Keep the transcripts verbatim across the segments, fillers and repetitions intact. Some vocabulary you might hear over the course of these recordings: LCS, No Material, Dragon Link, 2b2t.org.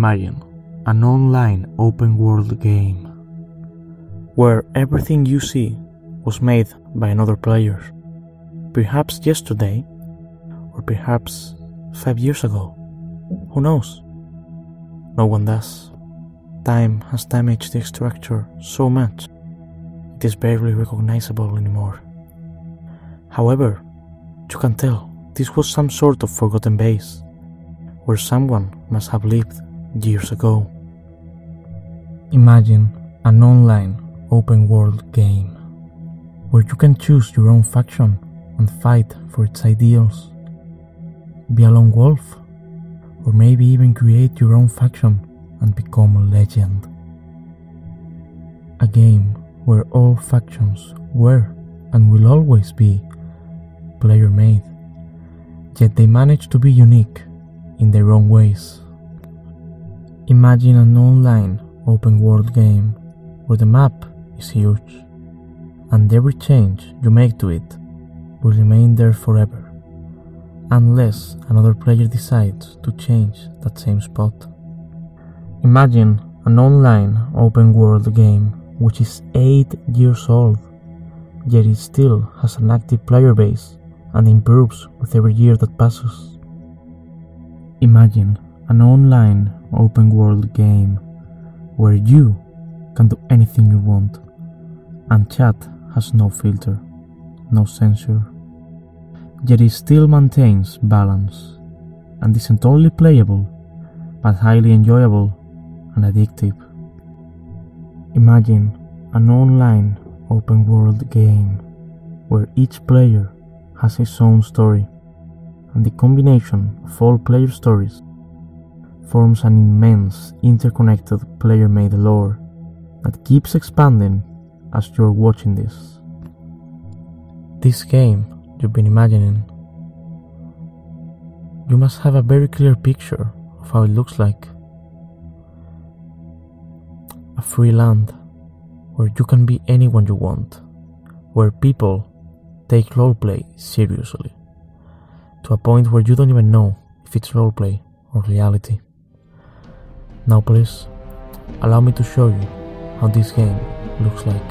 Imagine an online open-world game where everything you see was made by another player, perhaps yesterday or perhaps five years ago, who knows? No one does. Time has damaged the structure so much it is barely recognizable anymore. However, you can tell this was some sort of forgotten base where someone must have lived years ago. Imagine an online open-world game where you can choose your own faction and fight for its ideals. Be a lone wolf, or maybe even create your own faction and become a legend. A game where all factions were and will always be player-made, yet they manage to be unique in their own ways. Imagine an online open-world game where the map is huge, and every change you make to it will remain there forever, unless another player decides to change that same spot. Imagine an online open-world game which is eight years old, yet it still has an active player base and improves with every year that passes. Imagine an online open-world game where you can do anything you want, and chat has no filter, no censure, yet it still maintains balance, and isn't only playable, but highly enjoyable and addictive. Imagine an online open-world game where each player has his own story, and the combination of all player stories forms an immense interconnected player-made lore that keeps expanding as you're watching this. This game you've been imagining, you must have a very clear picture of how it looks like. A free land where you can be anyone you want, where people take roleplay seriously, to a point where you don't even know if it's roleplay or reality. Now please, allow me to show you how this game looks like.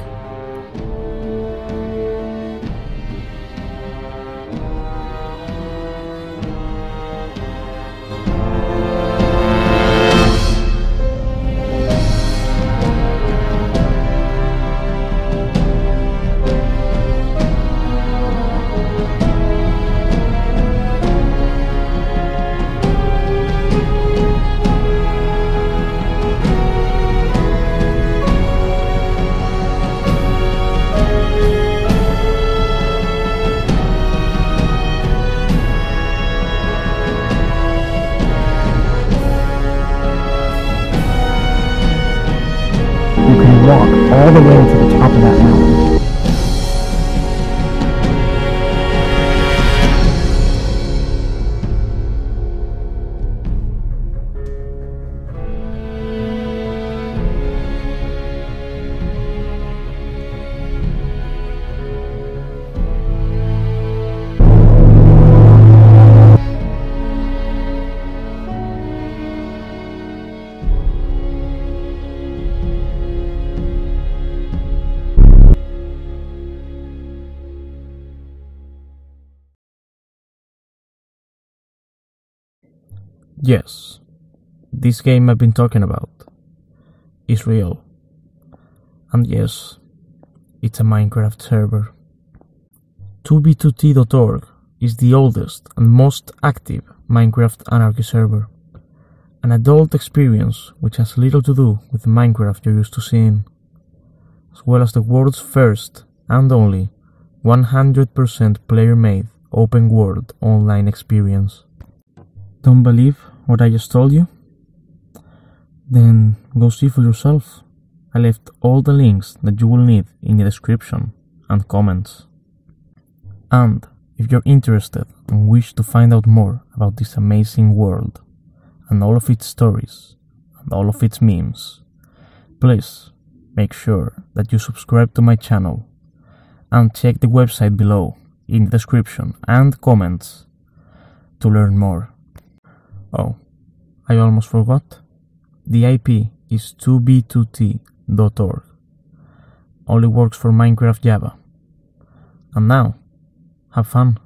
Walk all the way to the top of that mountain. Yes, this game I've been talking about is real, and yes, it's a Minecraft server. two b two t dot org is the oldest and most active Minecraft anarchy server, an adult experience which has little to do with the Minecraft you're used to seeing, as well as the world's first and only one hundred percent player-made open-world online experience. Don't believe what I just told you? Then go see for yourself. I left all the links that you will need in the description and comments. And if you're interested and wish to find out more about this amazing world and all of its stories and all of its memes, please make sure that you subscribe to my channel and check the website below in the description and comments to learn more. Oh, I almost forgot. The I P is two b two t dot org. Only works for Minecraft Java. And now, have fun.